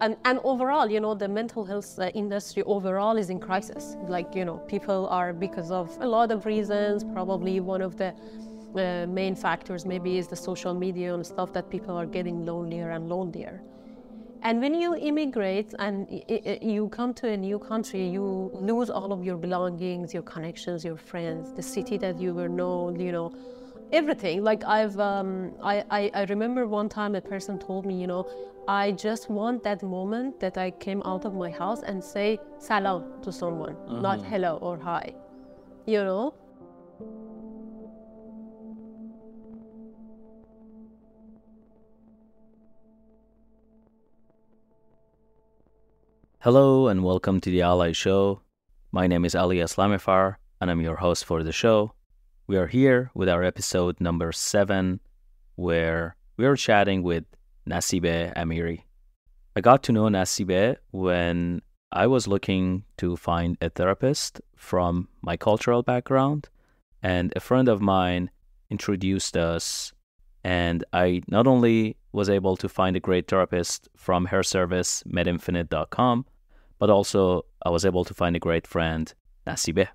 And overall, you know, the mental health industry overall is in crisis. Like, you know, people are, because of a lot of reasons, probably one of the main factors maybe is the social media and stuff, that people are getting lonelier and lonelier. And when you immigrate and you come to a new country, you lose all of your belongings, your connections, your friends, the city that you were known, you know, everything. Like I remember one time a person told me, you know, I just want that moment that I came out of my house and say salam to someone, not hello or hi, you know. Hello and welcome to The Ally Show. My name is Ali Islamifar and I'm your host for the show. We are here with our episode number 7, where we are chatting with Nasibeh Amiri. I got to know Nasibeh when I was looking to find a therapist from my cultural background, and a friend of mine introduced us, and I not only was able to find a great therapist from her service, MedInfinit.com, but also I was able to find a great friend, Nasibeh.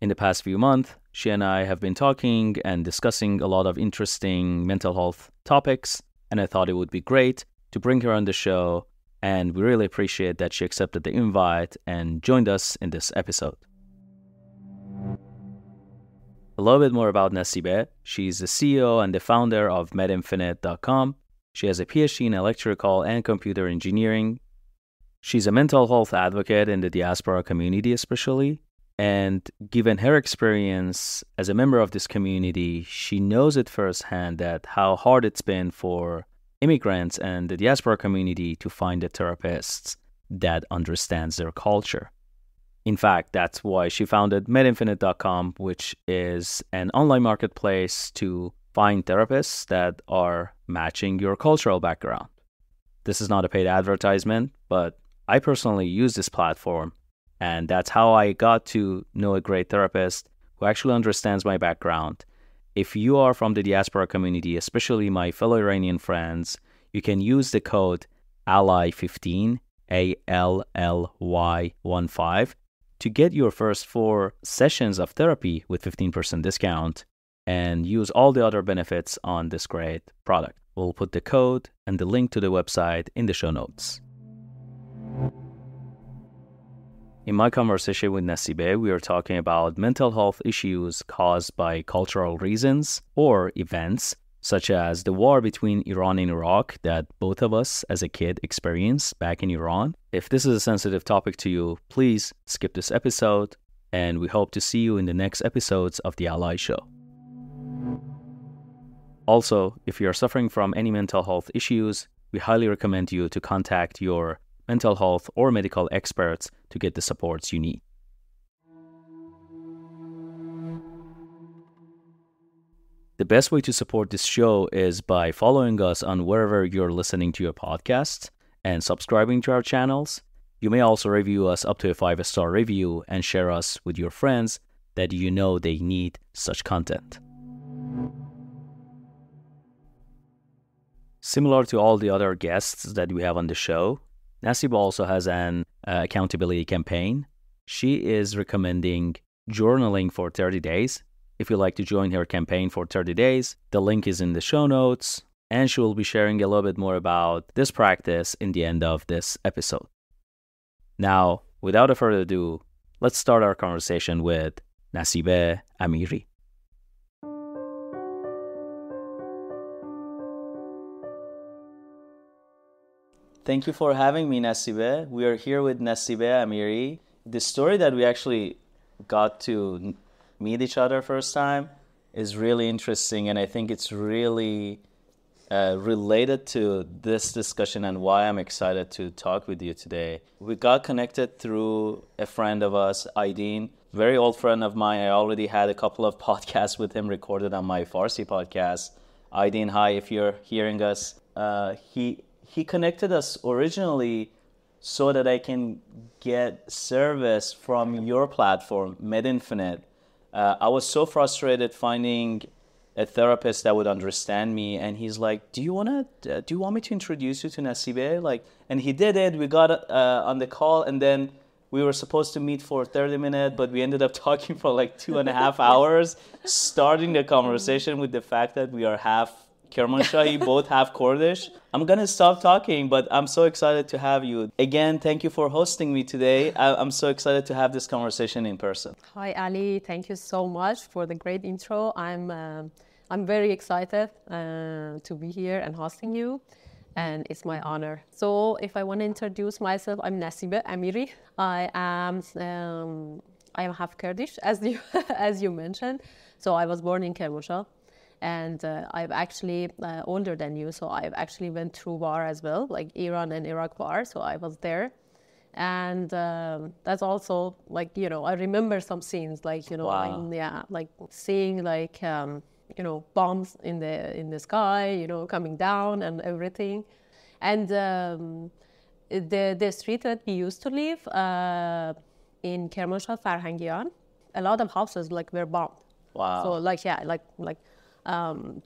In the past few months, she and I have been talking and discussing a lot of interesting mental health topics, and I thought it would be great to bring her on the show, and we really appreciate that she accepted the invite and joined us in this episode. A little bit more about Nasibeh. She's the CEO and the founder of MedInfinit.com. She has a PhD in electrical and computer engineering. She's a mental health advocate in the diaspora community especially. And given her experience as a member of this community, she knows it firsthand that how hard it's been for immigrants and the diaspora community to find the therapists that understands their culture. In fact, that's why she founded MedInfinit.com, which is an online marketplace to find therapists that are matching your cultural background. This is not a paid advertisement, but I personally use this platform, and that's how I got to know a great therapist who actually understands my background. If you are from the diaspora community, especially my fellow Iranian friends, you can use the code ALLY15, ALLY15, to get your first 4 sessions of therapy with 15% discount and use all the other benefits on this great product. We'll put the code and the link to the website in the show notes. In my conversation with Nasibeh, we are talking about mental health issues caused by cultural reasons or events, such as the war between Iran and Iraq that both of us as a kid experienced back in Iran. If this is a sensitive topic to you, please skip this episode, and we hope to see you in the next episodes of The Ally Show. Also, if you are suffering from any mental health issues, we highly recommend you to contact your mental health or medical experts to get the supports you need. The best way to support this show is by following us on wherever you're listening to your podcasts and subscribing to our channels. You may also review us up to a 5-star review and share us with your friends that you know they need such content. Similar to all the other guests that we have on the show, Nasibeh also has an accountability campaign. She is recommending journaling for 30 days. If you'd like to join her campaign for 30 days, the link is in the show notes, and she will be sharing a little bit more about this practice in the end of this episode. Now, without further ado, let's start our conversation with Nasibeh Amiri. Thank you for having me, Nasibeh. We are here with Nasibeh Amiri. The story that we actually got to meet each other first time is really interesting, and I think it's really related to this discussion and why I'm excited to talk with you today. We got connected through a friend of us, Aideen, very old friend of mine. I already had a couple of podcasts with him recorded on my Farsi podcast. Aideen, hi, if you're hearing us. He connected us originally so that I can get service from your platform, MedInfinit. I was so frustrated finding a therapist that would understand me. And he's like, do you want me to introduce you to Nasibeh? Like, and he did it. We got on the call, and then we were supposed to meet for 30 minutes, but we ended up talking for like 2.5 hours, starting the conversation with the fact that we are half Kermanshahi, both half Kurdish. I'm going to stop talking, but I'm so excited to have you. Again, thank you for hosting me today. I'm so excited to have this conversation in person. Hi, Ali. Thank you so much for the great intro. I'm very excited to be here and hosting you. And it's my honor. So if I want to introduce myself, I'm Nasibeh Amiri. I am half Kurdish, as you as you mentioned. So I was born in Kermanshah, and I'm actually older than you. So I've actually went through war as well, like Iran and Iraq war. So I was there, and that's also like, you know, I remember some scenes, like, you know, wow. Yeah, like seeing like. You know, bombs in the sky, you know, coming down and everything. And the street that we used to live in Kermanshah, Farhangian, a lot of houses like were bombed. Wow. So like, yeah, like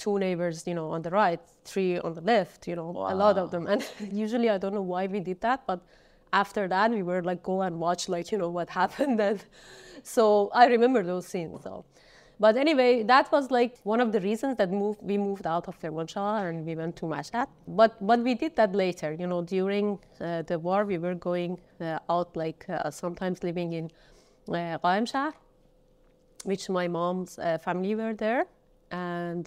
two neighbors, you know, on the right, three on the left, you know, wow. A lot of them. And usually I don't know why we did that, but after that we were like, go and watch, like, you know, what happened. And so I remember those scenes. So. But anyway, that was like one of the reasons that we moved out of Kermanshah and we went to Mashhad. But we did that later, you know, during the war, we were going out, like sometimes living in Qaem Shahr, which my mom's family were there. And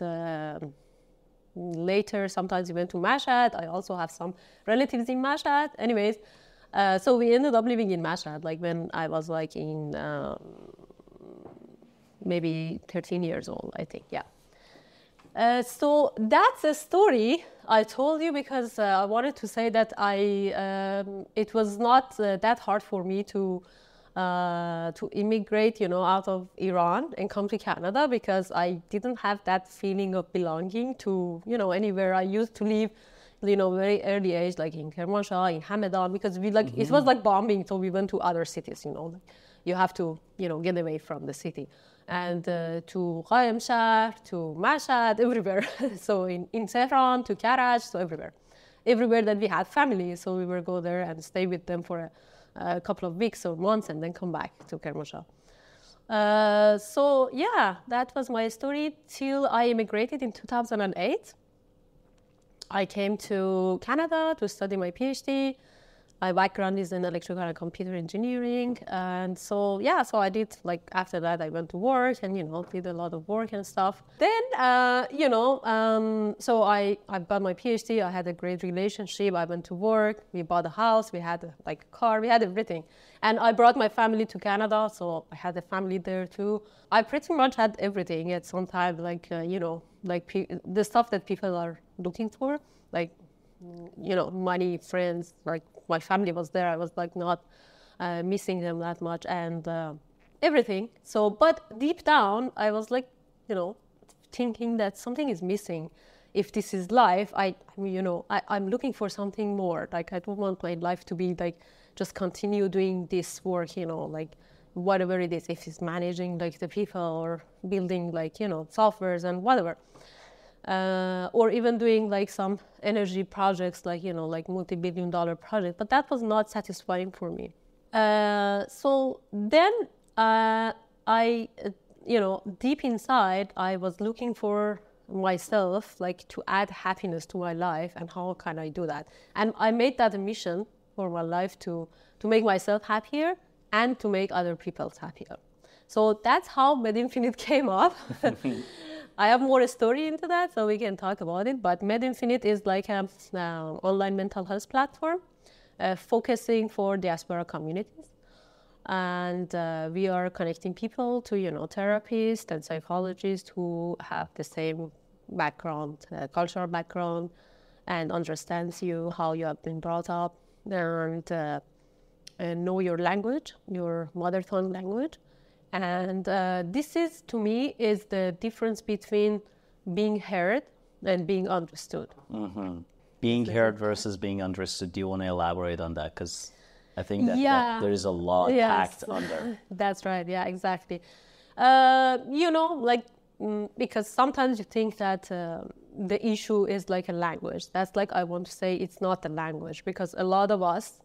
later, sometimes we went to Mashhad. I also have some relatives in Mashhad. Anyways, so we ended up living in Mashhad, like when I was like in... maybe 13 years old, I think, yeah. So that's a story I told you because I wanted to say that it was not that hard for me to immigrate, you know, out of Iran and come to Canada because I didn't have that feeling of belonging to, you know, anywhere. I used to live, you know, very early age, like in Kermanshah, in Hamadan, because we like, mm-hmm. It was like bombing, so we went to other cities, you know. You have to, you know, get away from the city. And to Qaem Shahr, to Mashhad, everywhere. So in Tehran, to Karaj, so everywhere. Everywhere that we had family, so we would go there and stay with them for a couple of weeks or months and then come back to Kermanshah. So yeah, that was my story till I immigrated in 2008. I came to Canada to study my PhD. My background is in electrical and computer engineering, and so yeah, so I did, like, after that I went to work and, you know, did a lot of work and stuff. Then, you know, so I got my PhD, I had a great relationship, I went to work, we bought a house, we had, like, a car, we had everything. And I brought my family to Canada, so I had a family there too. I pretty much had everything at some time, like, you know, like the stuff that people are looking for, like, you know, money, friends, like my family was there. I was like not missing them that much and everything. So, but deep down, I was like, you know, thinking that something is missing. If this is life, I'm looking for something more. Like, I don't want my life to be like, just continue doing this work, you know, like whatever it is, if it's managing like the people or building like, you know, softwares and whatever. Or even doing like some energy projects, like, you know, like multi-billion-dollar project, but that was not satisfying for me. So then I, you know, deep inside, I was looking for myself, like to add happiness to my life and how can I do that? And I made that a mission for my life to make myself happier and to make other people happier. So that's how MedInfinit came up. I have more story into that, so we can talk about it. But MedInfinit is like an online mental health platform focusing for diaspora communities. And we are connecting people to, you know, therapists and psychologists who have the same background, cultural background, and understands you, how you have been brought up, and know your language, your mother tongue language. And this is, to me, is the difference between being heard and being understood. Mm-hmm. Being heard versus being understood. Do you want to elaborate on that? Because I think that, that there is a lot packed under. That's right. Yeah, exactly. You know, like because sometimes you think that the issue is like a language. That's like, I want to say it's not the language, because a lot of us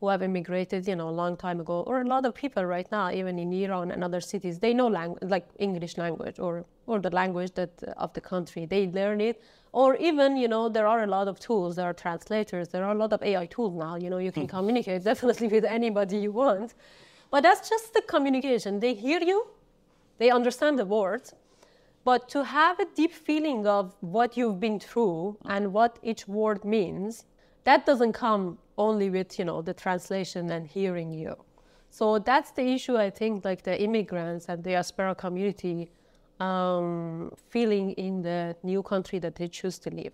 who have immigrated, you know, a long time ago, or a lot of people right now, even in Iran and other cities, they know like English language or the language that of the country. They learn it, or even, you know, there are a lot of tools. There are translators. There are a lot of AI tools now. You know, you can communicate definitely with anybody you want. But that's just the communication. They hear you, they understand the words, but to have a deep feeling of what you've been through and what each word means, that doesn't come only with, you know, the translation and hearing you. So that's the issue, I think, like the immigrants and the diaspora community feeling in the new country that they choose to live.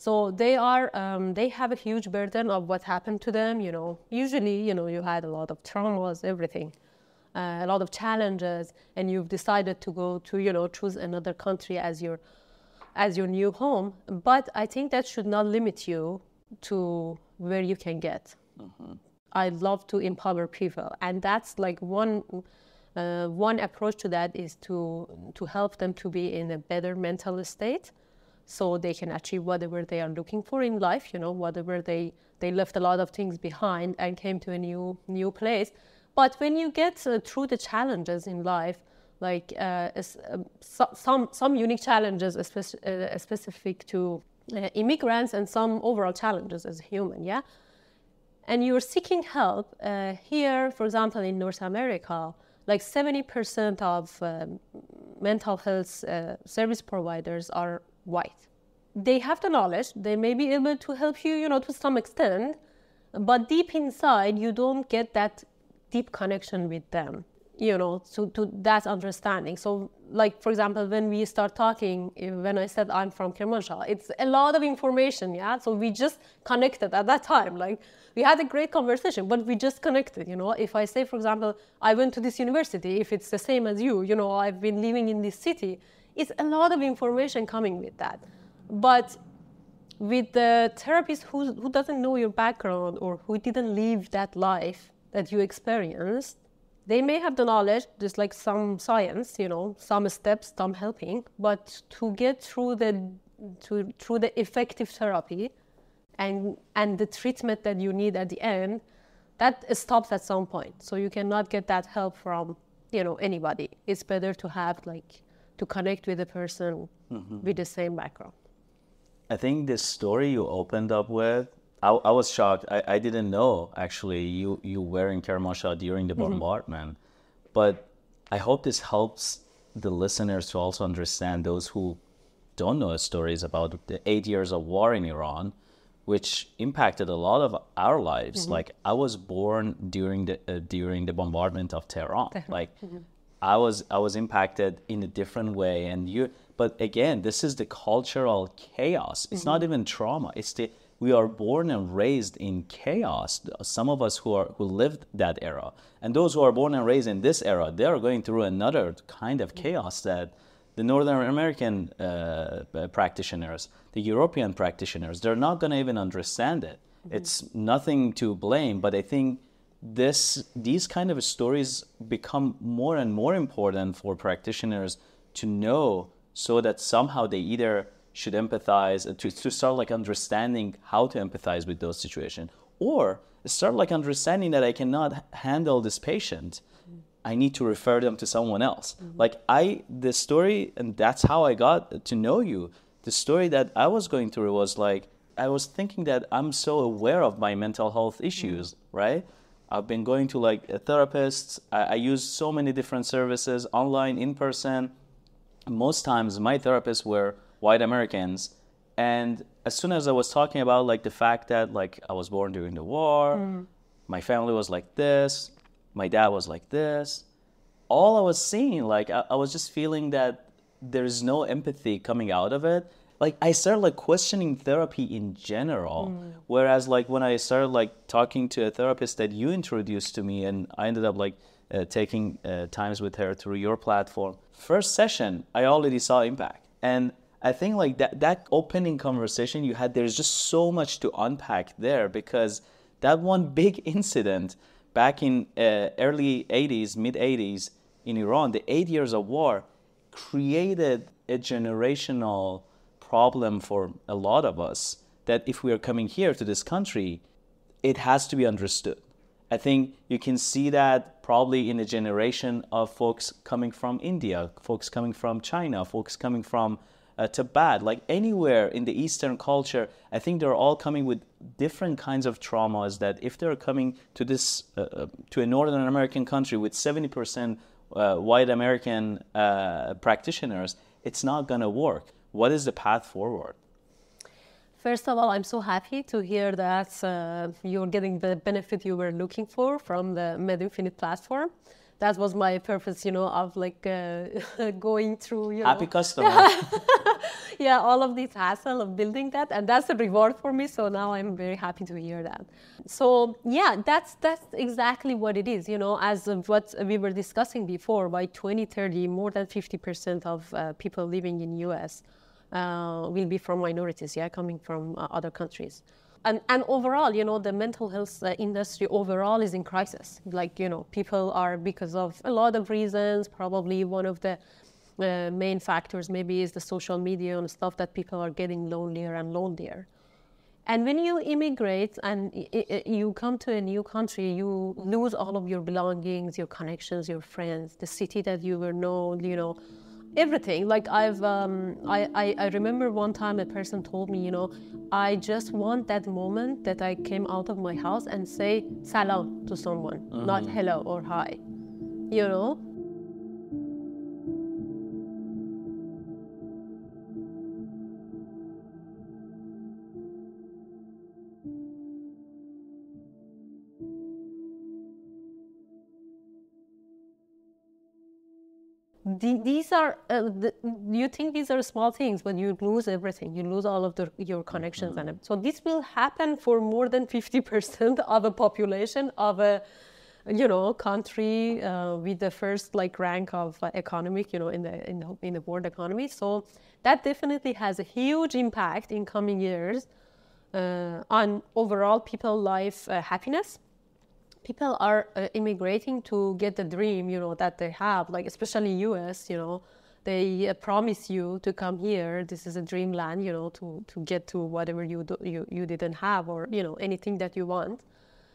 So they are, they have a huge burden of what happened to them, you know. Usually, you know, you had a lot of traumas, everything, a lot of challenges, and you've decided to go to, you know, choose another country as your new home. But I think that should not limit you to where you can get. I love to empower people, and that's like one approach to that is to help them to be in a better mental state, so they can achieve whatever they are looking for in life. You know, whatever they left a lot of things behind and came to a new place. But when you get through the challenges in life, like some unique challenges, specific to immigrants, and some overall challenges as a human, yeah? And you're seeking help. Here, for example, in North America, like 70% of mental health service providers are white. They have the knowledge, they may be able to help you, you know, to some extent, but deep inside, you don't get that deep connection with them, you know, to that understanding. So, like, for example, when we start talking, when I said I'm from Kermanshah, it's a lot of information, yeah? So we just connected at that time. Like, we had a great conversation, but we just connected, you know? If I say, for example, I went to this university, if it's the same as you, you know, I've been living in this city, it's a lot of information coming with that. But with the therapist who doesn't know your background or who didn't live that life that you experienced, they may have the knowledge, just like some science, you know, some steps, some helping, but to get through the effective therapy and the treatment that you need at the end, that stops at some point. So you cannot get that help from, you know, anybody. It's better to have, like, to connect with a person with the same background. I think this story you opened up with, I was shocked. I didn't know, actually, you were in Kermanshah during the bombardment. But I hope this helps the listeners to also understand those who don't know stories about the 8 years of war in Iran, which impacted a lot of our lives. Like, I was born during the bombardment of Tehran. Like, I was impacted in a different way. And you, but again, this is the cultural chaos. It's not even trauma. It's the we are born and raised in chaos. Some of us who lived that era, and those who are born and raised in this era, they are going through another kind of chaos that the Northern American practitioners, the European practitioners, they're not going to even understand it. It's nothing to blame, but I think these kind of stories become more and more important for practitioners to know, so that somehow they either should empathize, to start like understanding how to empathize with those situations, or start like understanding that I cannot handle this patient. I need to refer them to someone else. Like the story, and that's how I got to know you. The story that I was going through was like, I was thinking that I'm so aware of my mental health issues, right? I've been going to like a therapist. I use so many different services, online, in person. Most times my therapists were white Americans, and as soon as I was talking about like the fact that like I was born during the war, my family was like this, my dad was like this, all I was seeing, like I was just feeling that there's no empathy coming out of it. Like I started like questioning therapy in general, whereas like when I started like talking to a therapist that you introduced to me, and I ended up like taking times with her through your platform, first session I already saw impact. And I think like that opening conversation you had, there's just so much to unpack there, because that one big incident back in early 80s, mid 80s in Iran, the 8 years of war, created a generational problem for a lot of us, that if we are coming here to this country, it has to be understood. I think you can see that probably in a generation of folks coming from India, folks coming from China, folks coming from Tibet, like anywhere in the Eastern culture. I think they're all coming with different kinds of traumas that if they're coming to this, to a Northern American country with 70% white American practitioners, it's not going to work. What is the path forward? First of all, I'm so happy to hear that you're getting the benefit you were looking for from the MedInfinit platform. That was my purpose, you know, of like going through, you know. Happy customer. Yeah, all of this hassle of building that, and that's a reward for me. So now I'm very happy to hear that. So yeah, that's exactly what it is, you know, as of what we were discussing before. By 2030, more than 50% of people living in U.S. Will be from minorities, yeah, coming from other countries. And overall, you know, the mental health industry overall is in crisis. Like, you know, people are, because of a lot of reasons, probably one of the main factors maybe is the social media and stuff, that people are getting lonelier and lonelier. And when you immigrate and you come to a new country, you lose all of your belongings, your connections, your friends, the city that you were known, you know, everything. Like I remember one time a person told me, you know, I just want that moment that I came out of my house and say salam to someone, not hello or hi, you know. These are, you think these are small things, but you lose everything. You lose all of your connections. And so this will happen for more than 50% of a population of a, you know, country with the first like rank of economic, you know, in the world economy. So that definitely has a huge impact in coming years on overall people's life happiness. People are immigrating to get the dream, you know, that they have, like especially U.S., you know, they promise you to come here. This is a dreamland, you know, to get to whatever you didn't have, or, you know, anything that you want.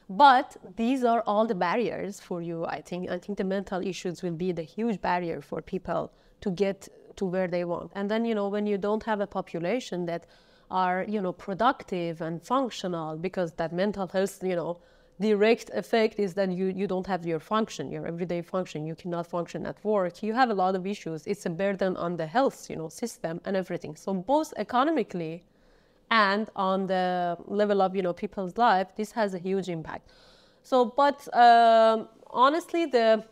But these are all the barriers for you, I think. I think the mental issues will be the huge barrier for people to get to where they want. And then, you know, when you don't have a population that are, you know, productive and functional, because that mental health, you know, direct effect is that you don't have your function, your everyday function. You cannot function at work. You have a lot of issues. It's a burden on the health, you know, system and everything. So both economically and on the level of, you know, people's life, this has a huge impact. So, but honestly, the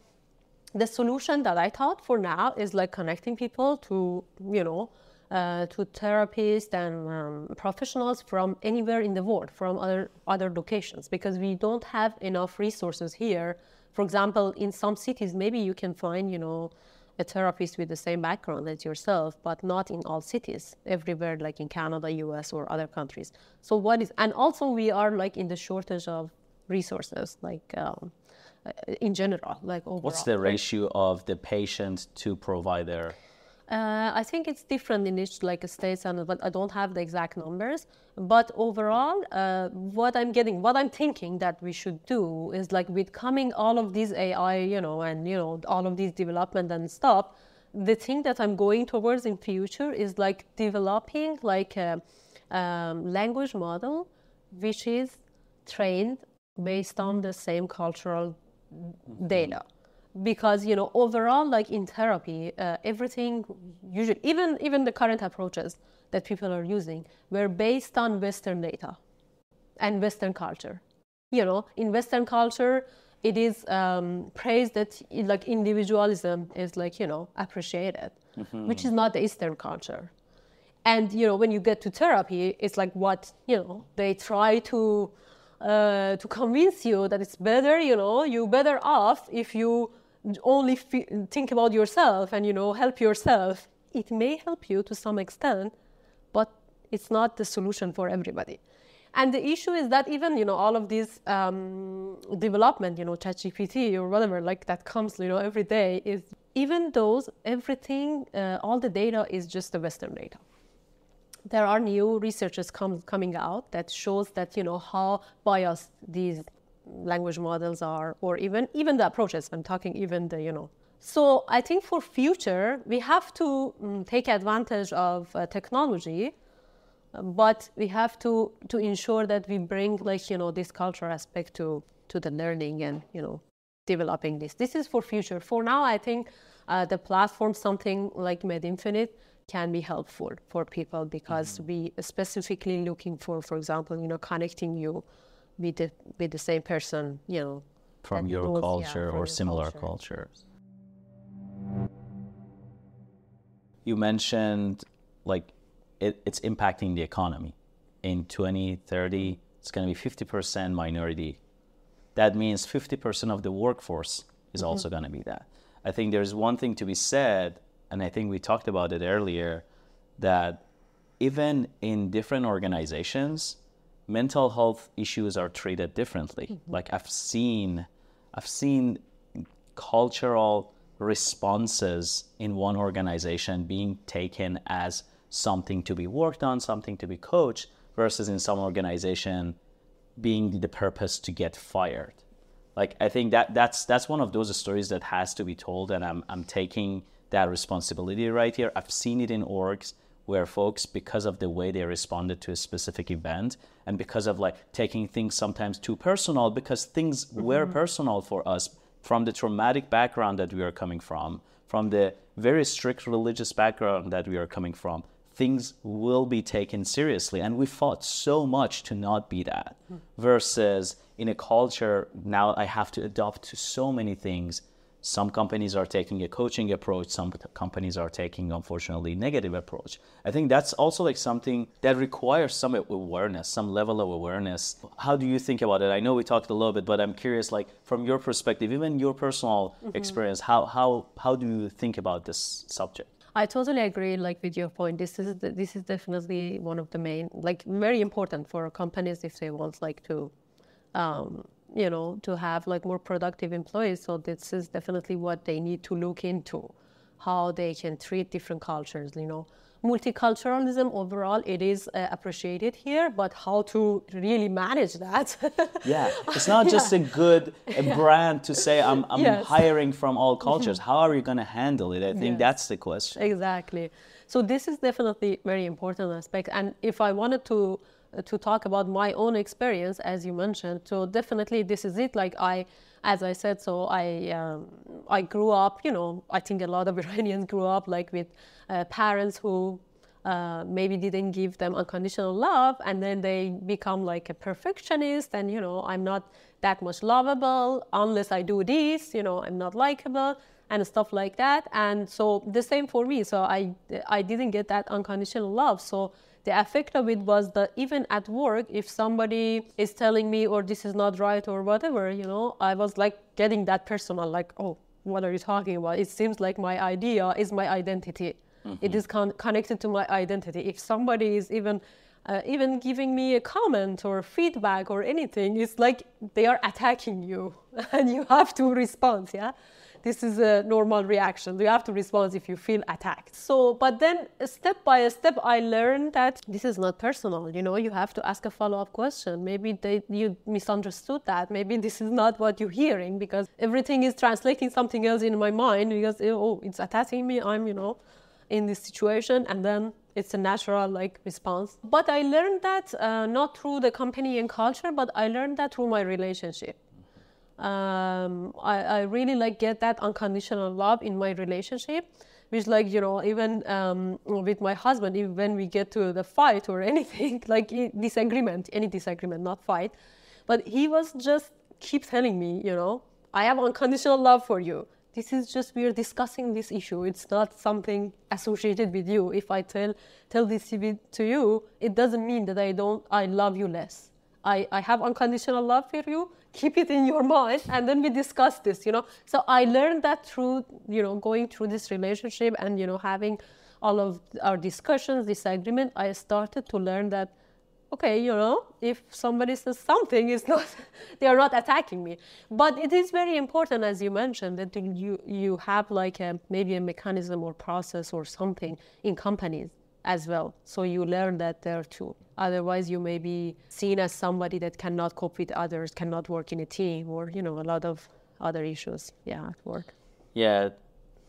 solution that I thought for now is like connecting people to, you know, to therapists and professionals from anywhere in the world, from other locations, because we don't have enough resources here. For example, in some cities, maybe you can find, you know, a therapist with the same background as yourself, but not in all cities, everywhere, like in Canada, US, or other countries. So what is, and also we are like in the shortage of resources, like in general, like overall. What's the ratio of the patient to provider? I think it's different in each like states, and but I don't have the exact numbers. But overall, what I'm thinking that we should do is like with coming all of these AI, you know, and you know all of these development and stuff. The thing that I'm going towards in future is like developing like a language model which is trained based on the same cultural data. Because, you know, overall, like in therapy, everything usually, even the current approaches that people are using were based on Western data and Western culture. You know, in Western culture, it is praised that like individualism is like, you know, appreciated, which is not the Eastern culture. And, you know, when you get to therapy, it's like what, you know, they try to convince you that it's better, you know, you're better off if you only think about yourself and, you know, help yourself. It may help you to some extent, but it's not the solution for everybody. And the issue is that even, you know, all of these development, you know, ChatGPT or whatever, like that comes, you know, every day is, even those, everything, all the data is just the Western data. There are new researches coming out that shows that, you know, how biased these language models are, or even the approaches. I'm talking even the, you know. So I think for future, we have to take advantage of technology, but we have to ensure that we bring, like, you know, this cultural aspect to the learning and, you know, developing this. This is for future. For now, I think the platform, something like MedInfinit, can be helpful for people, because we specifically looking for example, you know, connecting you with the same person, you know, from your knows, culture, yeah, or similar cultures. You mentioned, like, it's impacting the economy. In 2030, it's going to be 50% minority. That means 50% of the workforce is also going to be that. I think there's one thing to be said, and I think we talked about it earlier, that even in different organizations, mental health issues are treated differently. Like I've seen cultural responses in one organization being taken as something to be worked on, something to be coached, versus in some organization being the purpose to get fired. Like, I think that's one of those stories that has to be told, and I'm taking that responsibility right here. I've seen it in orgs where folks, because of the way they responded to a specific event, and because of, like, taking things sometimes too personal, because things were personal for us from the traumatic background that we are coming from the very strict religious background that we are coming from, things will be taken seriously. And we fought so much to not be that, versus in a culture, now I have to adopt to so many things. Some companies are taking a coaching approach. Some companies are taking, unfortunately, negative approach. I think that's also, like, something that requires some awareness, some level of awareness. How do you think about it? I know we talked a little bit, but I'm curious, like, from your perspective, even your personal experience, how do you think about this subject? I totally agree, like, with your point. This is definitely one of the main, like, very important for companies if they want, like, to you know, to have, like, more productive employees. So this is definitely what they need to look into, how they can treat different cultures, you know. Multiculturalism overall, it is appreciated here, but how to really manage that. Yeah, it's not just a brand to say I'm hiring from all cultures. How are you going to handle it? I think that's the question. Exactly. So this is definitely very important aspect. And if I wanted to talk about my own experience, as you mentioned, so definitely this is it. Like, I grew up, you know, I think a lot of Iranians grew up, like, with parents who maybe didn't give them unconditional love, and then they become, like, a perfectionist, and, you know, I'm not that much lovable unless I do this, you know, I'm not likable and stuff like that. And so the same for me. So I didn't get that unconditional love. So the effect of it was that even at work, if somebody is telling me, or this is not right, or whatever, you know, I was, like, getting that personal, like, oh, what are you talking about? It seems like my idea is my identity. It is connected to my identity. If somebody is even giving me a comment or feedback or anything, it's like they are attacking you, and you have to respond, yeah? This is a normal reaction. You have to respond if you feel attacked. So, but then step by step, I learned that this is not personal. You know, you have to ask a follow-up question. Maybe you misunderstood that. Maybe this is not what you're hearing, because everything is translating something else in my mind, because, oh, it's attacking me. I'm, you know, in this situation. And then it's a natural, like, response. But I learned that not through the company and culture, but I learned that through my relationship. I really, like, get that unconditional love in my relationship, which, like, you know, even with my husband, even when we get to the fight or anything, like, any disagreement, not fight, but he was just keep telling me, you know, I have unconditional love for you. This is just, we're discussing this issue. It's not something associated with you. If I tell this to you, it doesn't mean that I love you less. I have unconditional love for you. Keep it in your mind, and then we discuss this, you know. So I learned that through, you know, going through this relationship and, you know, having all of our discussions, disagreement, I started to learn that okay, you know, if somebody says something, it's not, they are not attacking me. But it is very important, as you mentioned, that you have like a, maybe a mechanism or process or something in companies as well. So you learn that there too. Otherwise, you may be seen as somebody that cannot cope with others, cannot work in a team, or, you know, a lot of other issues, yeah, at work. Yeah,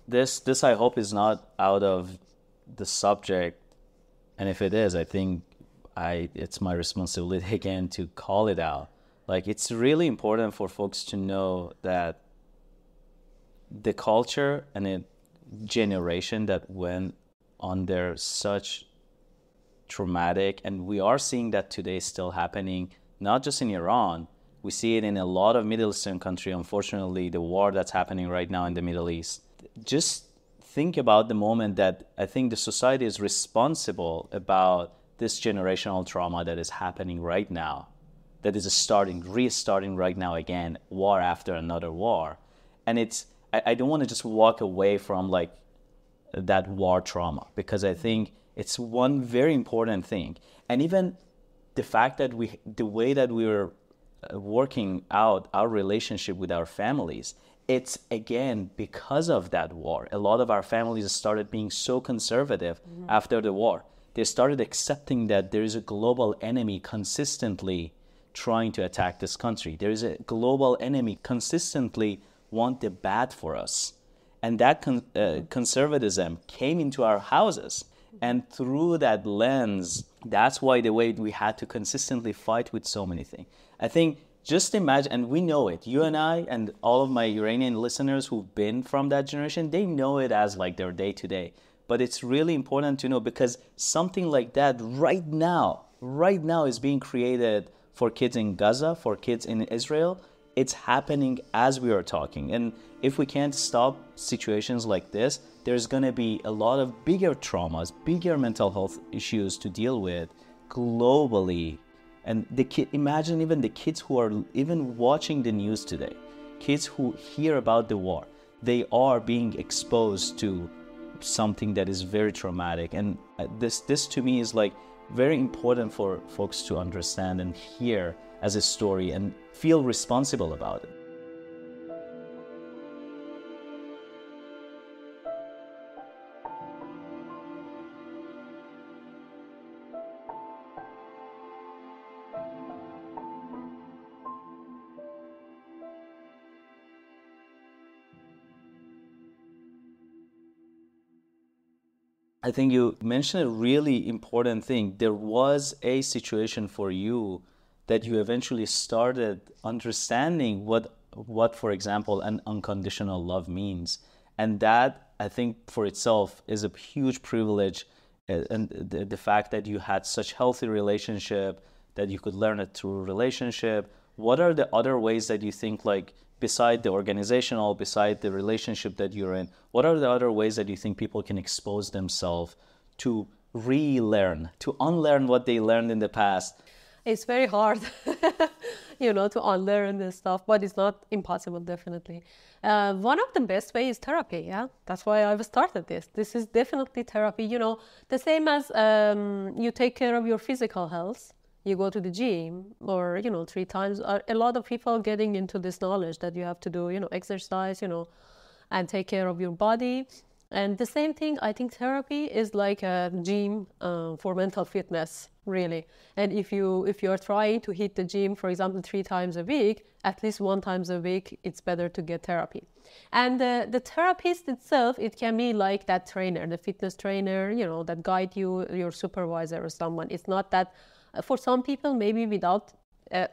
this I hope is not out of the subject. And if it is, I think it's my responsibility again to call it out. Like, it's really important for folks to know that the culture and the generation that went under such traumatic, and we are seeing that today still happening, not just in Iran. We see it in a lot of Middle Eastern countries, unfortunately, the war that's happening right now in the Middle East. Just think about the moment that I think the society is responsible about this generational trauma that is happening right now, that is restarting right now again, war after another war. And it's, I don't want to just walk away from like that war trauma, because I think it's one very important thing. And even the fact that the way that we were working out our relationship with our families, it's again because of that war. A lot of our families started being so conservative after the war. They started accepting that there is a global enemy consistently trying to attack this country. There is a global enemy consistently want the bad for us. And that conservatism came into our houses. And through that lens, that's why the way we had to consistently fight with so many things. I think, just imagine, and we know it, you and I and all of my Iranian listeners who've been from that generation, they know it as like their day-to-day. But it's really important to know, because something like that right now is being created for kids in Gaza, for kids in Israel. It's happening as we are talking. And if we can't stop situations like this, there's going to be a lot of bigger traumas, bigger mental health issues to deal with globally. And imagine even the kids who are even watching the news today, kids who hear about the war, they are being exposed to something that is very traumatic. And this to me is like very important for folks to understand and hear as a story and feel responsible about it. I think you mentioned a really important thing. There was a situation for you that you eventually started understanding what, for example, an unconditional love means. And that, I think, for itself is a huge privilege. And the fact that you had such healthy relationship, that you could learn it through relationship. What are the other ways that you think, like, beside the organizational, beside the relationship that you're in, what are the other ways that you think people can expose themselves to relearn, to unlearn what they learned in the past? It's very hard, you know, to unlearn this stuff, but it's not impossible, definitely. One of the best ways is therapy, yeah? That's why I've started this. This is definitely therapy, you know, the same as you take care of your physical health. You go to the gym or, you know, 3 times. A lot of people are getting into this knowledge that you have to do, you know, exercise, you know, and take care of your body. And the same thing, I think therapy is like a gym for mental fitness, really. And if you're trying to hit the gym, for example, 3 times a week, at least 1 time a week, it's better to get therapy. And the therapist itself, it can be like that trainer, the fitness trainer, you know, that guide you, your supervisor or someone. It's not that... For some people, maybe without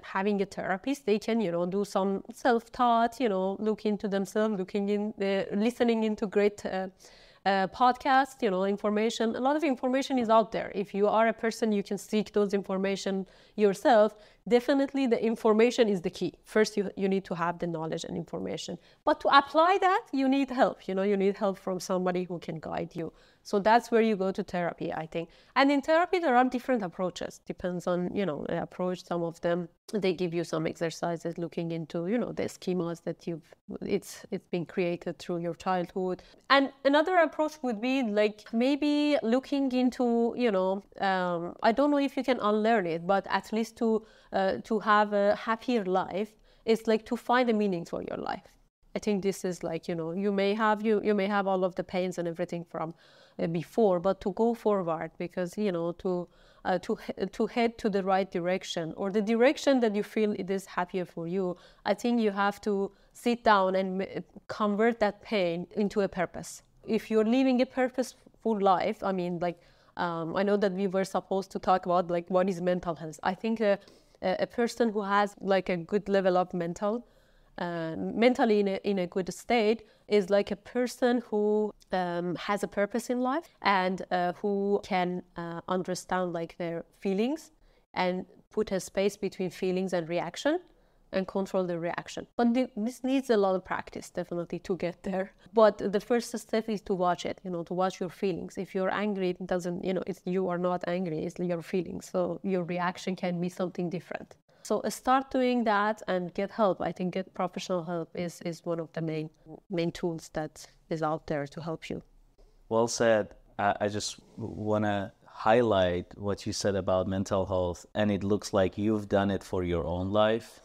having a therapist, they can, you know, do some self-taught, you know, look into themselves, listening into great podcasts, you know, information. A lot of information is out there. If you are a person, you can seek those information yourself. definitely the information is the key. First, you need to have the knowledge and information. But to apply that, you need help. You know, you need help from somebody who can guide you. So that's where you go to therapy, I think. And in therapy, there are different approaches. Depends on, you know, the approach. Some of them, they give you some exercises looking into, you know, the schemas that it's been created through your childhood. And another approach would be like maybe looking into, you know, I don't know if you can unlearn it, but at least to have a happier life, it's like to find a meaning for your life. I think this is like, you know, you may have all of the pains and everything from before, but to go forward, because, you know, to head to the right direction, or the direction that you feel it is happier for you, I think you have to sit down and convert that pain into a purpose. If you're living a purposeful life, I mean, like, I know that we were supposed to talk about, like, what is mental health. I think a person who has, like, a good level of mentally in a good state is like a person who has a purpose in life, and who can understand, like, their feelings and put a space between feelings and reaction and control the reaction. But this needs a lot of practice, definitely, to get there. But the first step is to watch it, you know, to watch your feelings. If you're angry, it doesn't, you know, it's, you are not angry, it's your feelings. So your reaction can be something different. So start doing that and get help. I think get professional help is one of the main tools that is out there to help you. Well said. I just want to highlight what you said about mental health, and it looks like you've done it for your own life.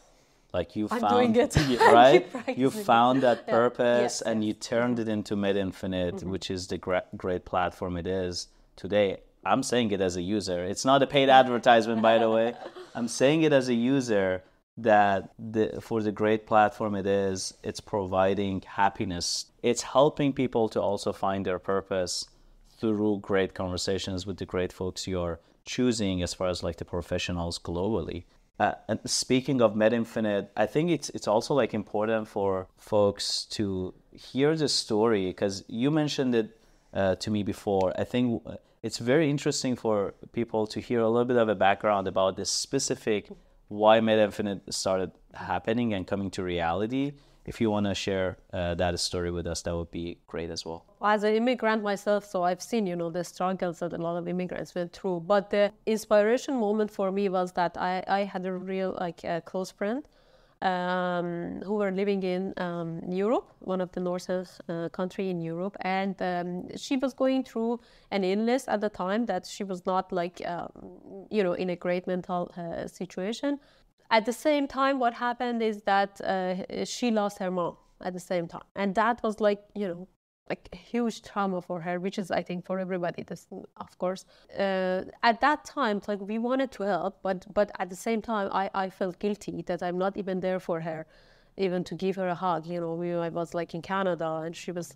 Like you found it, right? You found that purpose, yeah. And you turned it into MedInfinit, mm-hmm. which is the great platform it is today. I'm saying it as a user. It's not a paid advertisement, by the way. I'm saying it as a user that for the great platform it is, it's providing happiness. It's helping people to also find their purpose through great conversations with the great folks you're choosing as far as like the professionals globally. And speaking of MedInfinit, I think it's also like important for folks to hear the story, because you mentioned it to me before. I think it's very interesting for people to hear a little bit of a background about this specific why MedInfinit started happening and coming to reality. If you want to share that story with us, that would be great as well. As an immigrant myself, so I've seen, you know, the struggles that a lot of immigrants went through. But the inspiration moment for me was that I had a real, like, close friend who were living in Europe, one of the northern country in Europe. And she was going through an illness at the time that she was not, like, you know, in a great mental situation. At the same time, what happened is that she lost her mom at the same time. And that was, like, you know, like a huge trauma for her, which is, I think, for everybody, this, of course. At that time, like, we wanted to help, but at the same time, I felt guilty that I'm not even there for her, even to give her a hug. You know, I was, like, in Canada, and she was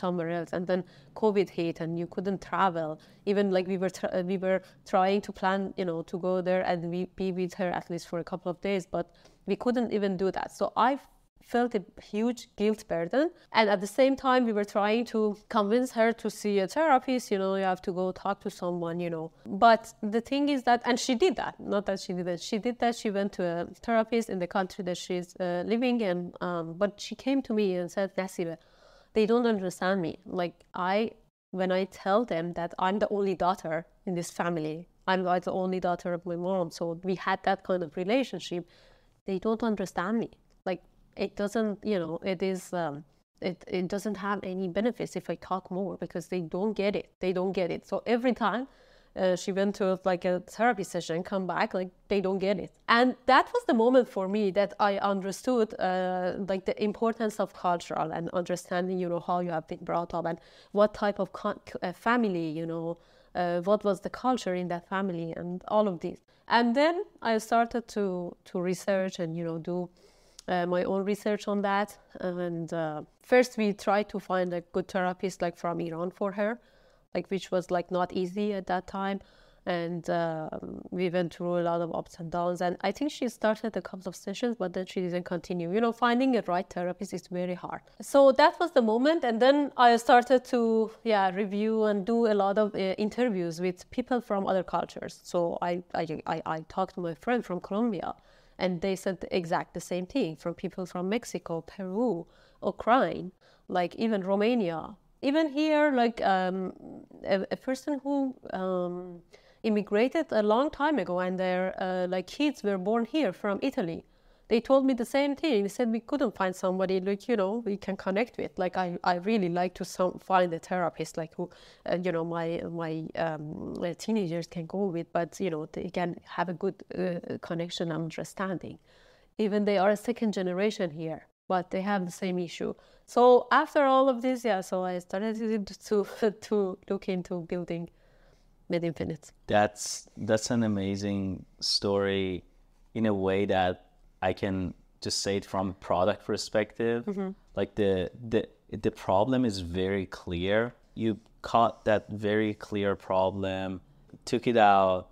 somewhere else. And then COVID hit, and you couldn't travel. Even, like, we were trying to plan, you know, to go there and be with her at least for a couple of days, but we couldn't even do that. So I felt a huge guilt burden. And at the same time, we were trying to convince her to see a therapist, you know, you have to go talk to someone, you know. But the thing is that, and she did that, not that she didn't, she did that, she went to a therapist in the country that she's living in. But she came to me and said, Nasibeh, they don't understand me. Like, when I tell them that I'm the only daughter in this family, I'm like the only daughter of my mom, so we had that kind of relationship, they don't understand me. Like, it doesn't, you know, it is, it doesn't have any benefits if I talk more, because they don't get it. They don't get it. So every time she went to, like, a therapy session, come back, like, they don't get it. And that was the moment for me that I understood, like, the importance of cultural and understanding, you know, how you have been brought up and what type of family, you know, what was the culture in that family and all of this. And then I started to research and, you know, do my own research on that. And first we tried to find a good therapist, like, from Iran for her, like, which was, like, not easy at that time. and we went through a lot of ups and downs, and I think she started a couple of sessions, but then she didn't continue. You know, finding a right therapist is very hard. So that was the moment, and then I started to review and do a lot of interviews with people from other cultures. So I talked to my friend from Colombia, and they said the exact the same thing, from people from Mexico, Peru, Ukraine, like even Romania. Even here, like a person who immigrated a long time ago, and their like kids were born here from Italy. They told me the same thing. They said we couldn't find somebody like, you know, we can connect with. Like I really like to find a therapist like who, you know, my teenagers can go with, but you know they can have a good connection and understanding. Even they are a second generation here, but they have the same issue. So after all of this, so I started to look into building MedInfinit. That's an amazing story, in a way that I can just say it from a product perspective. Mm-hmm. Like the problem is very clear. You caught that very clear problem, took it out,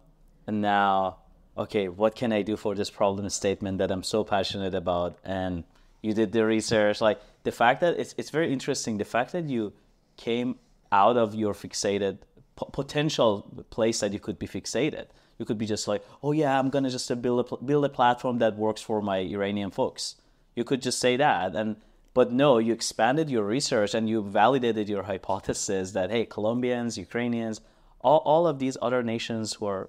and now, okay, what can I do for this problem statement that I'm so passionate about? And you did the research. Like the fact that it's very interesting, the fact that you came out of your fixated potential place that you could be fixated. You could be just like, oh yeah, I'm gonna just build a platform that works for my Iranian folks. You could just say that, but no, you expanded your research and you validated your hypothesis that hey, Colombians, Ukrainians, all of these other nations who are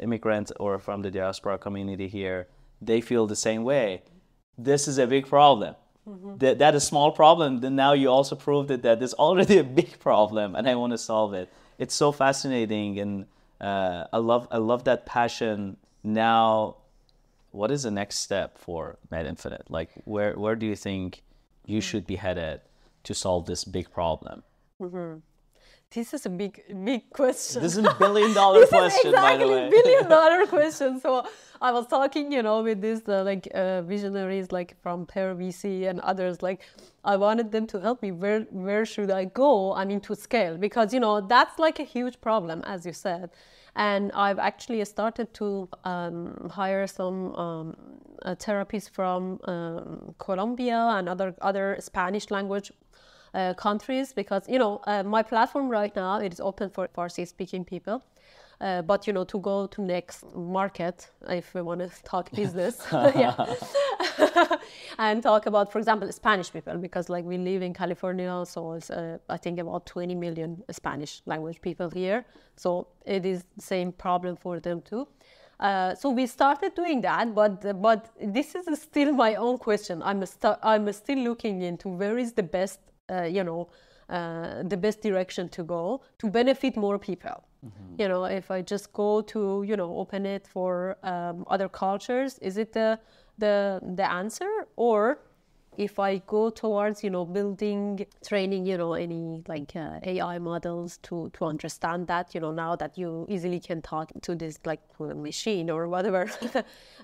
immigrants or from the diaspora community here, they feel the same way. This is a big problem. Mm-hmm. That is a small problem. Then now you also proved it that there's already a big problem, and I want to solve it. It's so fascinating, and I love that passion. Now, what is the next step for MedInfinit? Like, where do you think you should be headed to solve this big problem? Mm-hmm. This is a big question. This is $1 billion question, exactly, by the way. This is $1 billion question. So I was talking, you know, with these visionaries like from Peru VC and others. Like, I wanted them to help me. Where should I go? I mean, to scale, because you know that's like a huge problem, as you said. And I've actually started to hire some therapists from Colombia and other Spanish language countries, because you know my platform right now, it is open for Farsi speaking people, but you know, to go to next market, if we want to talk business and talk about, for example, Spanish people, because like we live in California, so it's, I think about 20 million Spanish language people here, so it is the same problem for them too. So we started doing that, but this is still my own question. I'm still looking into where is the best the best direction to go to benefit more people. Mm-hmm. You know, if I just go to, you know, open it for other cultures, is it the answer? Or if I go towards, you know, building, training, you know, any like AI models to understand that, you know, now that you easily can talk to this like machine or whatever,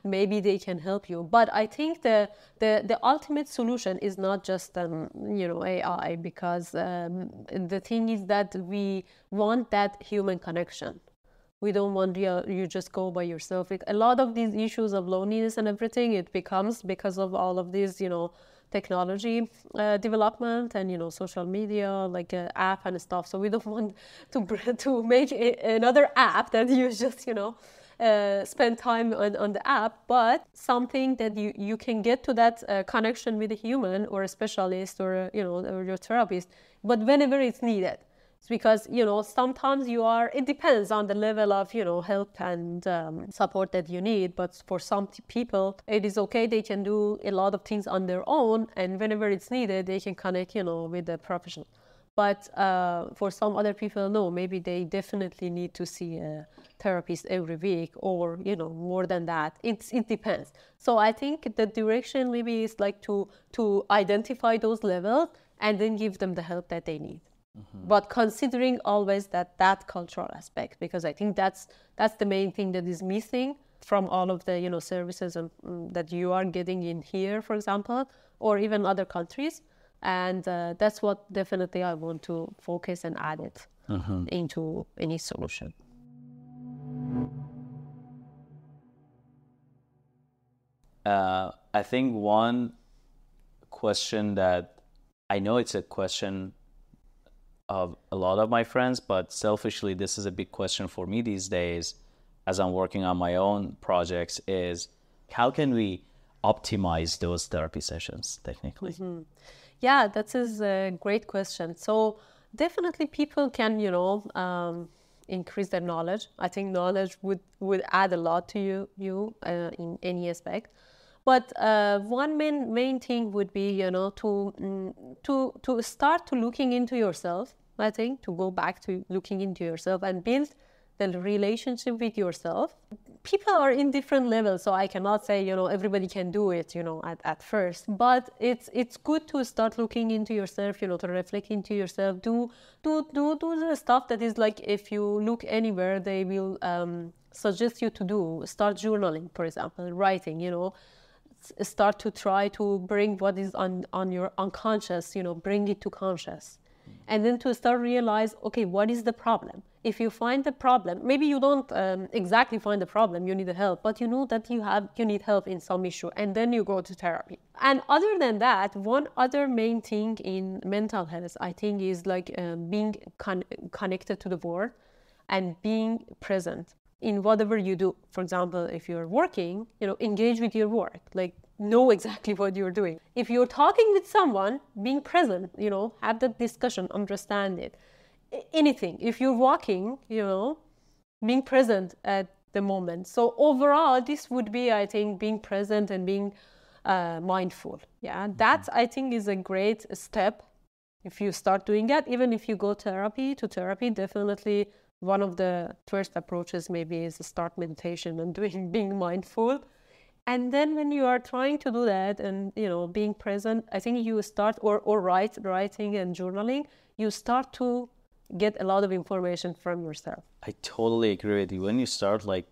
maybe they can help you. But I think the ultimate solution is not just, you know, AI, because the thing is that we want that human connection. We don't want you just go by yourself. A lot of these issues of loneliness and everything, it becomes because of all of these, you know, technology development and, you know, social media, like app and stuff. So we don't want to make another app that you just, you know, spend time on the app, but something that you can get to that connection with a human or a specialist or, you know, or your therapist, but whenever it's needed. It's because, you know, sometimes it depends on the level of, you know, help and support that you need, but for some people it is okay, they can do a lot of things on their own, and whenever it's needed they can connect, you know, with the professional. But for some other people, no, maybe they definitely need to see a therapist every week or, you know, more than that. It depends. So I think the direction maybe is like to identify those levels and then give them the help that they need. Mm-hmm. But considering always that cultural aspect, because I think that's the main thing that is missing from all of the, you know, services that you are getting in here, for example, or even other countries. And that's what definitely I want to focus and add it mm-hmm. into any solution. I think one question that I know it's a question of a lot of my friends, but selfishly, this is a big question for me these days as I'm working on my own projects is how can we optimize those therapy sessions technically? Mm-hmm. Yeah, that is a great question. So definitely people can, increase their knowledge. I think knowledge would add a lot to you in any aspect. But one main thing would be, to start to looking into yourself, I think, to go back to looking into yourself and build the relationship with yourself. People are in different levels, so I cannot say, everybody can do it, at first. But it's good to start looking into yourself, to reflect into yourself, do the stuff that is like if you look anywhere, they will suggest you to do. Start journaling, for example, writing, Start to try to bring what is on your unconscious, bring it to conscious. And then to start realize, okay, what is the problem? If you find the problem, maybe you don't exactly find the problem, you need help, but you know that you need help in some issue, and then you go to therapy. And other than that, one other main thing in mental health, I think, is like being connected to the world and being present in whatever you do. For example, if you're working, engage with your work, like know exactly what you're doing. If you're talking with someone, being present, have that discussion, understand it. Anything. If you're walking, being present at the moment. So overall, this would be, I think, being present and being mindful. Yeah, that I think is a great step. If you start doing that, even if you go to therapy, definitely one of the first approaches maybe is to start meditation and being mindful. And then when you are trying to do that and, being present, I think you start, or writing and journaling, you start to get a lot of information from yourself. I totally agree with you. When you start like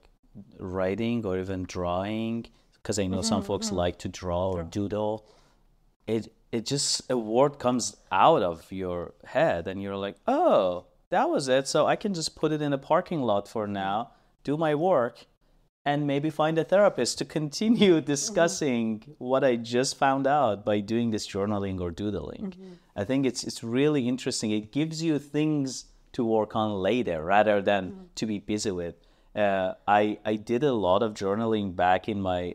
writing or even drawing, because I know some folks like to draw or doodle, it just, a word comes out of your head and you're like, oh, that was it. So I can just put it in a parking lot for now, do my work, and maybe find a therapist to continue discussing what I just found out by doing this journaling or doodling. I think it's really interesting. It gives you things to work on later rather than to be busy with. I did a lot of journaling back in my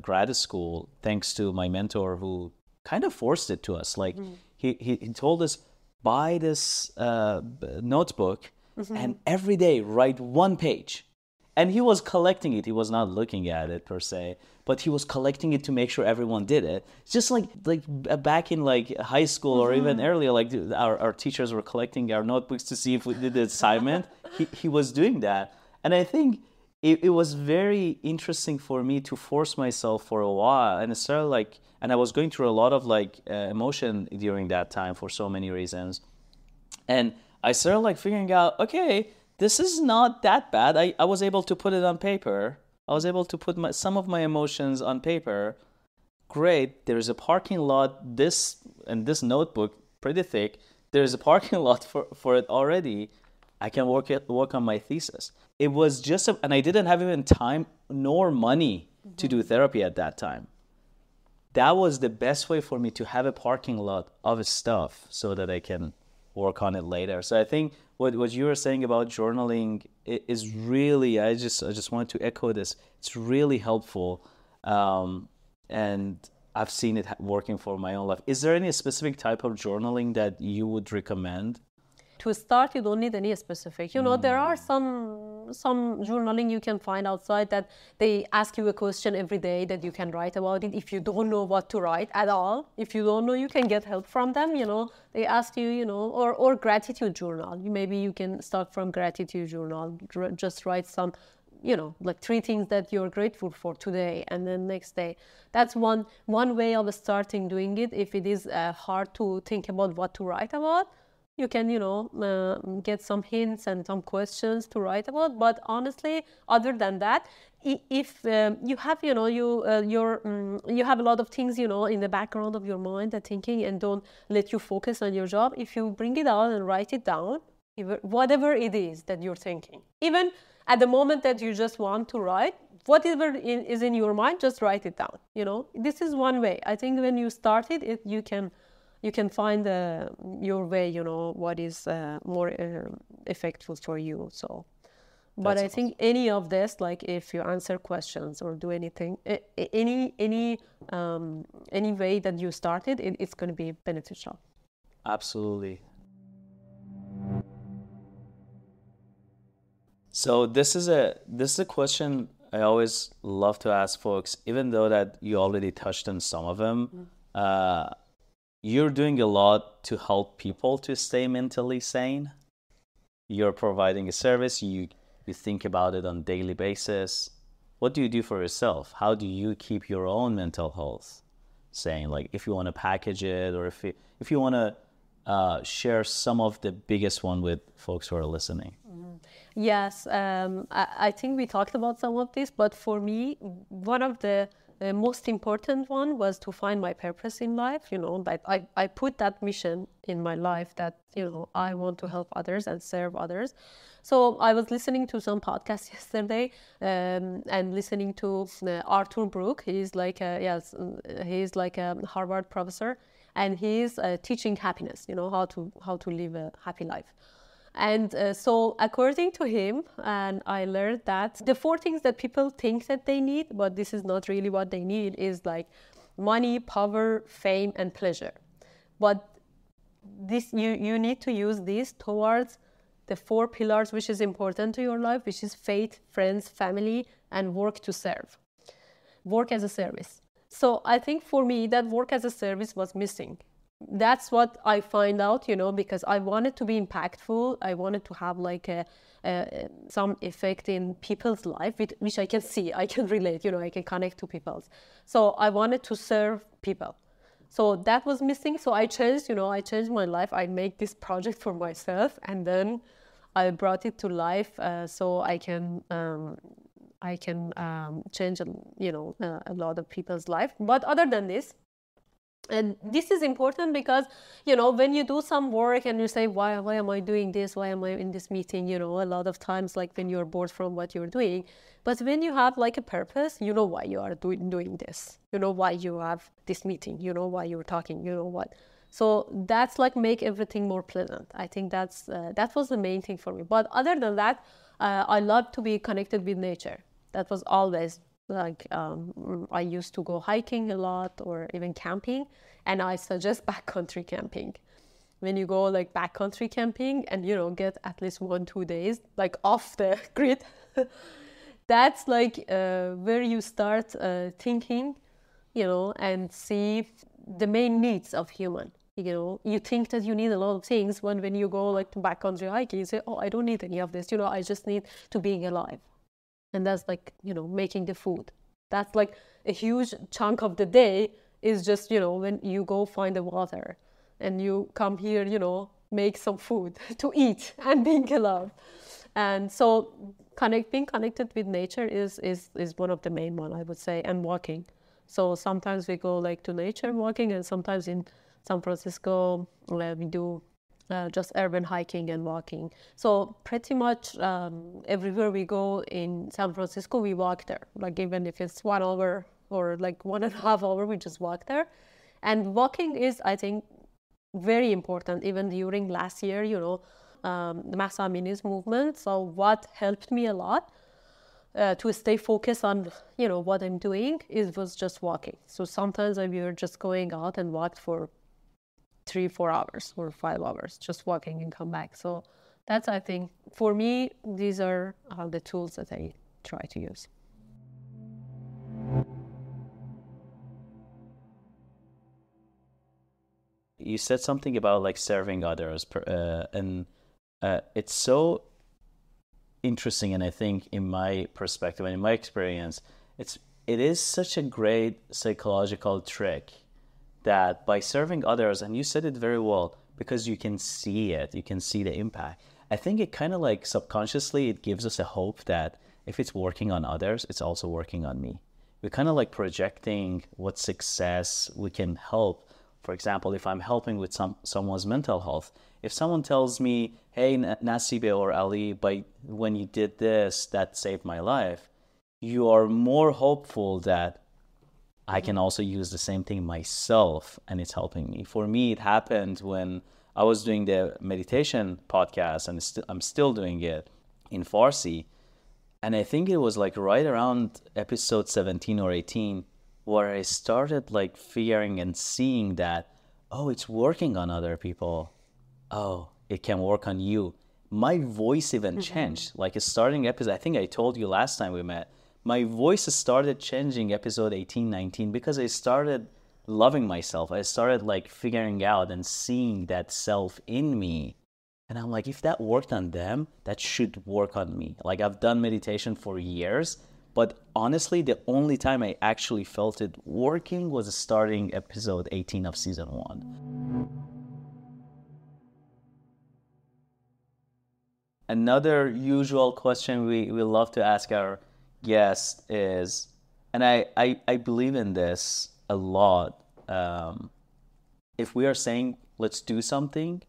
grad school, thanks to my mentor who kind of forced it to us. Like he told us, buy this notebook and every day write one page. And he was collecting it. He was not looking at it per se, but he was collecting it to make sure everyone did it. It's just like back in like high school or even earlier, like our teachers were collecting our notebooks to see if we did the assignment. He was doing that. And I think it was very interesting for me to force myself for a while. And it started like, and I was going through a lot of like emotion during that time for so many reasons. And I started like figuring out, okay, this is not that bad. I was able to put it on paper. I was able to put some of my emotions on paper. Great. There is a parking lot. This notebook, pretty thick. There is a parking lot for it already. I can work on my thesis. It was just, and I didn't have even time nor money to do therapy at that time. That was the best way for me to have a parking lot of stuff so that I can work on it later. So I think what you were saying about journaling is really, I just wanted to echo this. It's really helpful. And I've seen it working for my own life. Is there any specific type of journaling that you would recommend? To start, you don't need any specific. There are some journaling you can find outside that they ask you a question every day that you can write about it. If you don't know what to write at all, if you don't know, you can get help from them. They ask you, or gratitude journal. Maybe you can start from gratitude journal. Just write some, like 3 things that you're grateful for today and then next day. That's one way of starting doing it. If it is hard to think about what to write about, you can, get some hints and some questions to write about. But honestly, other than that, if you have, you have a lot of things, in the background of your mind that thinking and don't let you focus on your job, if you bring it out and write it down, whatever it is that you're thinking, even at the moment that you just want to write, whatever is in your mind, just write it down. You know, this is one way. I think when you start it, you can find your way, you know, what is more effective for you. So, but I think any of this, like if you answer questions or do anything, any way that you started, it's going to be beneficial. Absolutely. So this is a question I always love to ask folks, even though that you already touched on some of them. Mm-hmm. You're doing a lot to help people to stay mentally sane. You're providing a service. You think about it on a daily basis. What do you do for yourself? How do you keep your own mental health sane? Like if you want to package it, or if you want to share some of the biggest one with folks who are listening. Mm-hmm. Yes, I think we talked about some of this, but for me, one of the most important one was to find my purpose in life. You know, that I put that mission in my life that, you know, I want to help others and serve others. So I was listening to some podcasts yesterday and listening to Arthur Brook. He's like a Harvard professor, and he's teaching happiness. You know, how to live a happy life. And so according to him, and I learned that the four things that people think that they need, but this is not really what they need, is like money, power, fame, and pleasure. But this you need to use this towards the four pillars which is important to your life, which is faith, friends, family, and work to serve. Work as a service. So I think for me that work as a service was missing. That's what I find out, you know, because I wanted to be impactful. I wanted to have like some effect in people's life, which I can see, I can relate, you know, I can connect to people. So I wanted to serve people. So that was missing. So I changed my life. I made this project for myself, and then I brought it to life so I can change, you know, a lot of people's life. But other than this, and this is important because, you know, when you do some work and you say, why am I doing this? Why am I in this meeting? You know, a lot of times, like when you're bored from what you're doing, but when you have like a purpose, you know why you are doing this. You know why you have this meeting. You know why you're talking. You know what. So that's like make everything more pleasant. I think that's that was the main thing for me. But other than that, I love to be connected with nature. That was always. Like I used to go hiking a lot, or even camping, and I suggest backcountry camping. When you go like backcountry camping and, you know, get at least 1-2 days like off the grid, that's like where you start thinking, you know, and see the main needs of human. You know, you think that you need a lot of things when you go like to backcountry hiking. You say, oh, I don't need any of this. You know, I just need to being alive. And that's like, you know, making the food. That's like a huge chunk of the day is just, you know, when you go find the water and you come here, you know, make some food to eat and being alive. And so being connected with nature is one of the main one, I would say, and walking. So sometimes we go like to nature walking, and sometimes in San Francisco we do just urban hiking and walking. So pretty much everywhere we go in San Francisco, we walk there. Like even if it's 1 hour or like 1.5 hours, we just walk there. And walking is, I think, very important. Even during last year, you know, the Mahsa Amini's movement. So what helped me a lot to stay focused on, you know, what I'm doing was just walking. So sometimes we were just going out and walked for 3-4 hours or 5 hours, just walking and come back. So that's, I think, for me, these are the tools that I try to use. You said something about like serving others and it's so interesting. And I think in my perspective and in my experience, it is such a great psychological trick that by serving others, and you said it very well, because you can see it, you can see the impact. I think it kind of like subconsciously, it gives us a hope that if it's working on others, it's also working on me. We're kind of like projecting what success we can help. For example, if I'm helping with someone's mental health, if someone tells me, hey, Nasibeh or Ali, when you did this, that saved my life, you are more hopeful that I can also use the same thing myself and it's helping me. For me, it happened when I was doing the meditation podcast, and I'm still doing it in Farsi. And I think it was like right around episode 17 or 18 where I started like figuring and seeing that, oh, it's working on other people. Oh, it can work on you. My voice even changed. Like a starting episode, I think I told you last time we met, my voice started changing episode 18, 19, because I started loving myself. I started like figuring out and seeing that self in me. And I'm like, if that worked on them, that should work on me. Like I've done meditation for years, but honestly, the only time I actually felt it working was starting episode 18 of season 1. Another usual question we love to ask our guests is, and I believe in this a lot, if we are saying, let's do something,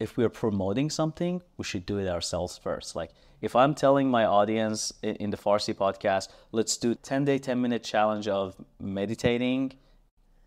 if we're promoting something, we should do it ourselves first. Like if I'm telling my audience in the Farsi podcast, let's do 10-day, 10-minute challenge of meditating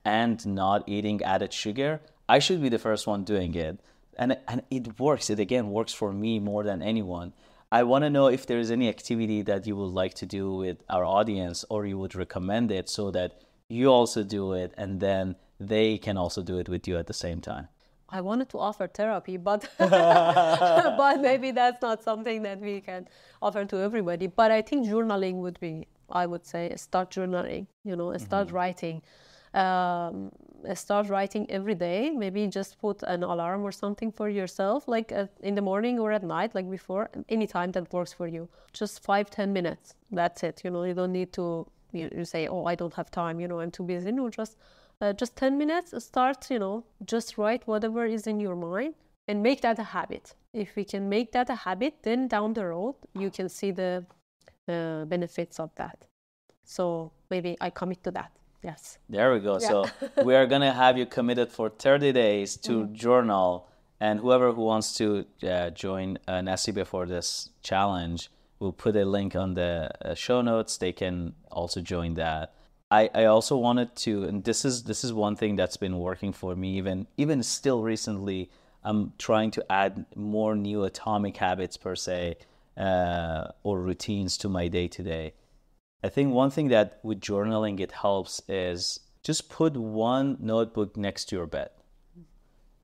and not eating added sugar, I should be the first one doing it. And it works. It again works for me more than anyone. I want to know if there is any activity that you would like to do with our audience, or you would recommend it so that you also do it and then they can also do it with you at the same time. I wanted to offer therapy, but but maybe that's not something that we can offer to everybody. But I think journaling would be, I would say, start journaling, you know, start writing. Start writing every day. Maybe just put an alarm or something for yourself, like in the morning or at night, like before, any time that works for you. Just 5-10 minutes. That's it. You know, you don't need to you say, oh, I don't have time, you know, I'm too busy. No, just 10 minutes, start, you know, just write whatever is in your mind and make that a habit. If we can make that a habit, then down the road, you can see the benefits of that. So maybe I commit to that. Yes. There we go. Yeah. So we are going to have you committed for 30 days to journal. And whoever who wants to join Nasibeh for this challenge, we'll put a link on the show notes. They can also join that. I also wanted to, and this is one thing that's been working for me even still recently. I'm trying to add more new atomic habits per se or routines to my day-to-day. I think one thing that with journaling it helps is just put one notebook next to your bed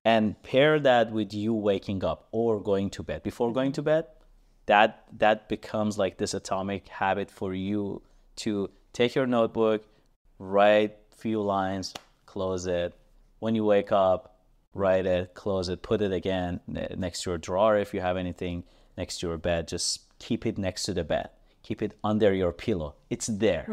and pair that with you waking up or going to bed. Before going to bed, that becomes like this atomic habit for you to take your notebook, write a few lines, close it. When you wake up, write it, close it, put it again next to your drawer if you have anything next to your bed. Just keep it next to the bed. Keep it under your pillow. It's there.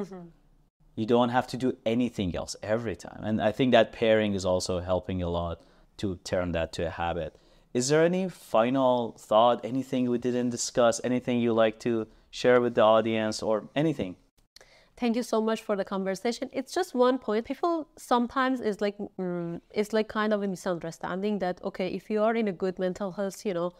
You don't have to do anything else every time. And I think that pairing is also helping a lot to turn that to a habit. Is there any final thought, anything we didn't discuss, anything you like to share with the audience or anything? Thank you so much for the conversation. It's just one point. People sometimes is like, it's like kind of a misunderstanding that, okay, if you are in a good mental health, you know,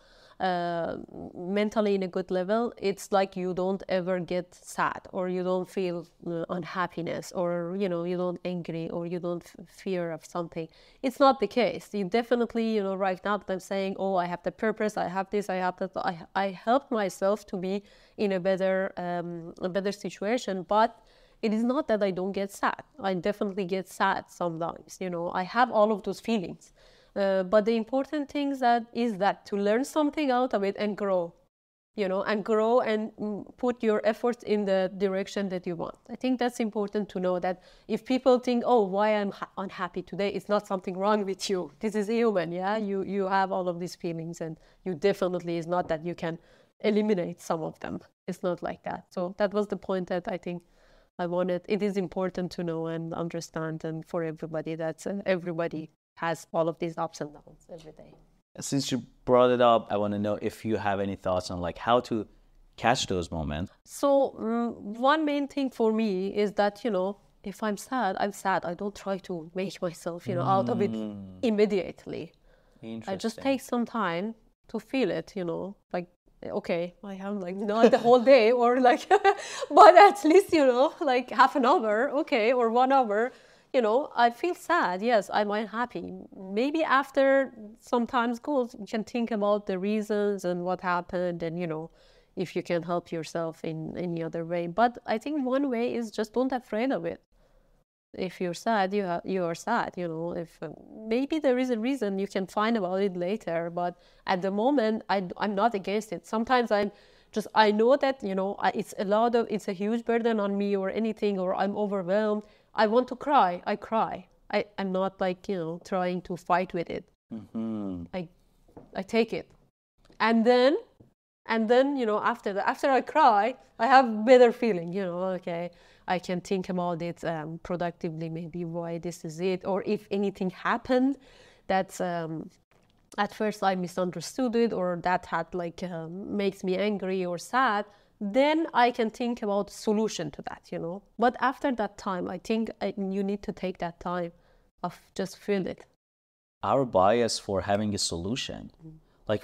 mentally in a good level, it's like you don't ever get sad or you don't feel unhappiness or, you know, you don't angry or you don't fear of something. It's not the case. You definitely, you know, right now that I'm saying, oh, I have the purpose, I have this, I have that. I helped myself to be in a better situation, but it is not that I don't get sad. I definitely get sad sometimes, you know, I have all of those feelings. But the important thing that is that to learn something out of it and grow, you know, and grow and put your efforts in the direction that you want. I think that's important to know that if people think, oh, why I'm unhappy today, it's not something wrong with you. This is human, yeah? You have all of these feelings and you definitely, it's not that you can eliminate some of them. It's not like that. So that was the point that I think I wanted. It is important to know and understand, and for everybody, that's everybody has all of these ups and downs every day. Since you brought it up, I want to know if you have any thoughts on like how to catch those moments. So one main thing for me is that, you know, if I'm sad, I'm sad. I don't try to make myself, you know, out of it immediately. I just take some time to feel it, you know, like okay, I have like not the whole day or like, but at least, you know, like half an hour, okay, or 1 hour, you know, I feel sad. Yes, I'm unhappy. Maybe after sometimes goals, you can think about the reasons and what happened and, you know, if you can help yourself in any other way. But I think one way is just don't afraid of it. If you're sad, you are sad, you know. If maybe there is a reason, you can find about it later. But at the moment, I'm not against it. Sometimes I'm just, I know that, you know, it's a lot of, it's a huge burden on me or anything, or I'm overwhelmed. I want to cry. I cry. I'm not like, you know, trying to fight with it. Mm-hmm. I take it, and then you know, after I cry, I have better feeling. You know, okay. I can think about it productively, maybe why this is it, or if anything happened that at first I misunderstood it, or that had like makes me angry or sad, then I can think about solution to that, you know. But after that time, I think you need to take that time of just feel it. Our bias for having a solution, like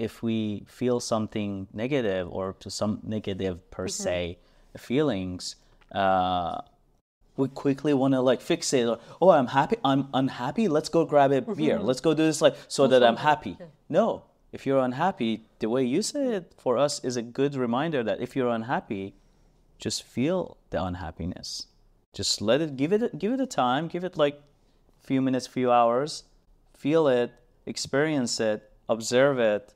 if we feel something negative or to some negative per se, feelings, we quickly want to like fix it. Or, oh, I'm happy. I'm unhappy. Let's go grab a beer. Let's go do this like so that I'm happy. Okay. No, if you're unhappy, the way you say it for us is a good reminder that if you're unhappy, just feel the unhappiness. Just let it. Give it a time. Give it like few minutes, few hours. Feel it. Experience it. Observe it.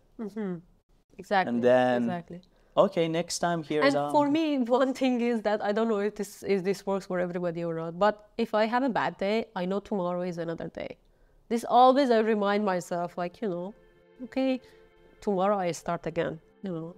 Exactly. And then. Exactly. Okay, next time here. And for me, one thing is that I don't know if this works for everybody or not, but if I have a bad day, I know tomorrow is another day. This always I remind myself, like, you know, okay, tomorrow I start again, you know.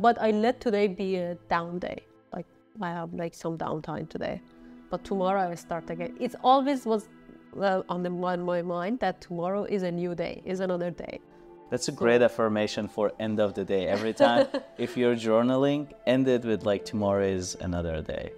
But I let today be a down day. Like, I have like some downtime today, but tomorrow I start again. It always was on my mind that tomorrow is a new day, is another day. That's a great affirmation for end of the day. Every time, if you're journaling, end it with like, tomorrow is another day.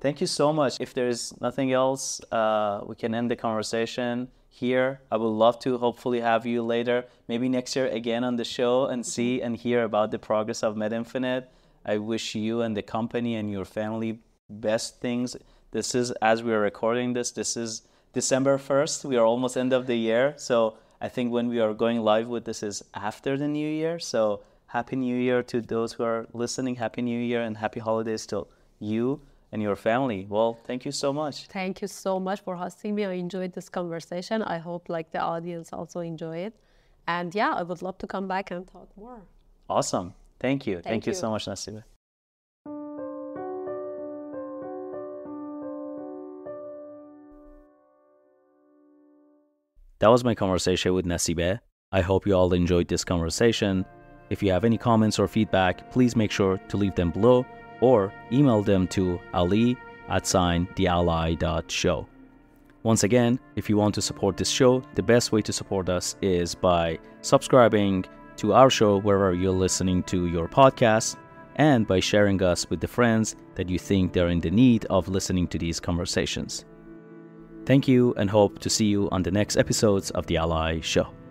Thank you so much. If there's nothing else, we can end the conversation here. I would love to hopefully have you later, maybe next year again on the show, and see and hear about the progress of MedInfinit. I wish you and the company and your family best things. This is, as we are recording this, this is December 1st. We are almost end of the year. So I think when we are going live with this is after the new year. So happy new year to those who are listening. Happy new year and happy holidays to you and your family. Well, thank you so much. Thank you so much for hosting me. I enjoyed this conversation. I hope like the audience also enjoy it. And yeah, I would love to come back and talk more. Awesome. Thank you. Thank you so much, Nasibeh. That was my conversation with Nasibeh. I hope you all enjoyed this conversation. If you have any comments or feedback, please make sure to leave them below, or email them to ali@theally.show. Once again, if you want to support this show, the best way to support us is by subscribing to our show wherever you're listening to your podcast, and by sharing us with the friends that you think they're in the need of listening to these conversations. Thank you, and hope to see you on the next episodes of The Ally Show.